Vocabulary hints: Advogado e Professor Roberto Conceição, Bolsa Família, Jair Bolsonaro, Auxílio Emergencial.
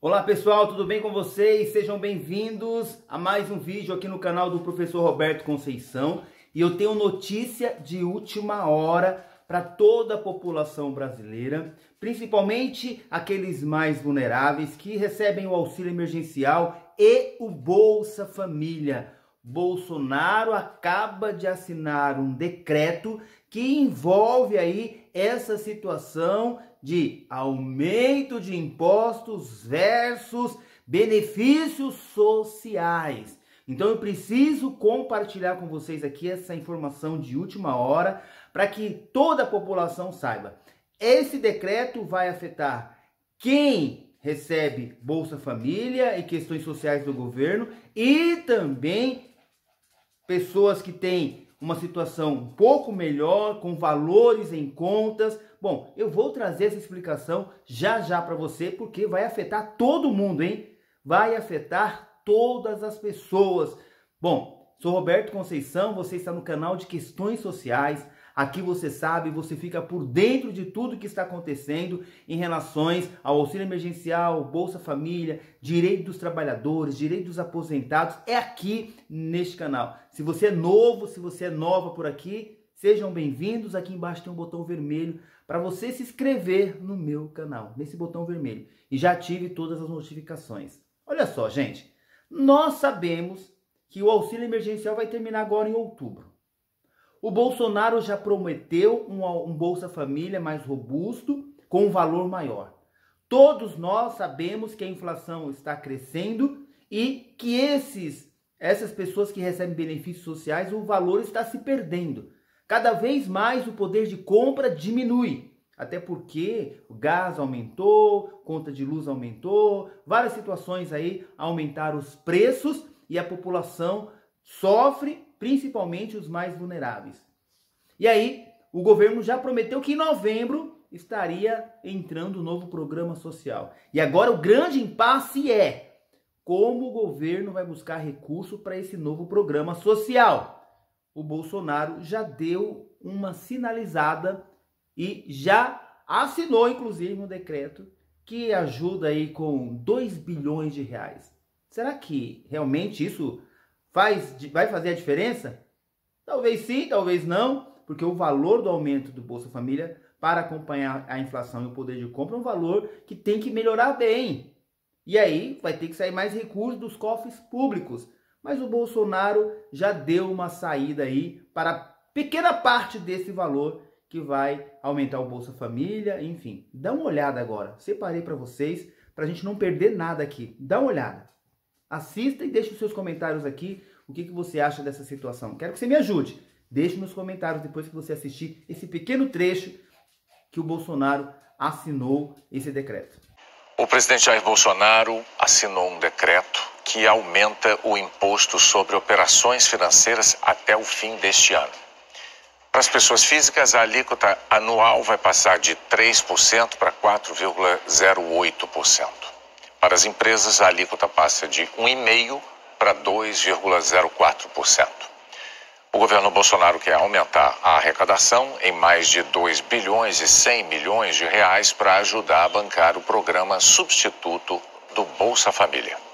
Olá pessoal, tudo bem com vocês? Sejam bem-vindos a mais um vídeo aqui no canal do professor Roberto Conceição. E eu tenho notícia de última hora para toda a população brasileira, principalmente aqueles mais vulneráveis que recebem o auxílio emergencial e o Bolsa Família. Bolsonaro acaba de assinar um decreto que envolve aí essa situação de aumento de impostos versus benefícios sociais. Então eu preciso compartilhar com vocês aqui essa informação de última hora para que toda a população saiba. Esse decreto vai afetar quem recebe Bolsa Família e questões sociais do governo e também pessoas que têm uma situação um pouco melhor, com valores em contas. Bom, eu vou trazer essa explicação já para você, porque vai afetar todo mundo, hein? Vai afetar todas as pessoas. Bom, sou Roberto Conceição, você está no canal de Questões Sociais. Aqui você sabe, você fica por dentro de tudo que está acontecendo em relações ao auxílio emergencial, Bolsa Família, direito dos trabalhadores, direito dos aposentados, é aqui neste canal. Se você é novo, se você é nova por aqui, sejam bem-vindos. Aqui embaixo tem um botão vermelho para você se inscrever no meu canal, nesse botão vermelho. E já ative todas as notificações. Olha só, gente, nós sabemos que o auxílio emergencial vai terminar agora em outubro. O Bolsonaro já prometeu um Bolsa Família mais robusto, com um valor maior. Todos nós sabemos que a inflação está crescendo e que essas pessoas que recebem benefícios sociais, o valor está se perdendo. Cada vez mais o poder de compra diminui, até porque o gás aumentou, conta de luz aumentou, várias situações aí aumentaram os preços e a população sofre, principalmente os mais vulneráveis. E aí, o governo já prometeu que em novembro estaria entrando um novo programa social. E agora o grande impasse é como o governo vai buscar recurso para esse novo programa social. O Bolsonaro já deu uma sinalizada e já assinou, inclusive, um decreto que ajuda aí com 2 bilhões de reais. Será que realmente isso vai fazer a diferença? Talvez sim, talvez não, porque o valor do aumento do Bolsa Família para acompanhar a inflação e o poder de compra é um valor que tem que melhorar bem. E aí vai ter que sair mais recursos dos cofres públicos. Mas o Bolsonaro já deu uma saída aí para pequena parte desse valor que vai aumentar o Bolsa Família, enfim. Dá uma olhada agora, separei para vocês, para a gente não perder nada aqui. Dá uma olhada. Assista e deixe os seus comentários aqui o que você acha dessa situação. Quero que você me ajude. Deixe nos comentários depois que você assistir esse pequeno trecho que o Bolsonaro assinou esse decreto. O presidente Jair Bolsonaro assinou um decreto que aumenta o imposto sobre operações financeiras até o fim deste ano. Para as pessoas físicas, a alíquota anual vai passar de 3% para 4,08%. Para as empresas, a alíquota passa de 1,5% para 2,04%. O governo Bolsonaro quer aumentar a arrecadação em mais de 2 bilhões e 100 milhões de reais para ajudar a bancar o programa substituto do Bolsa Família.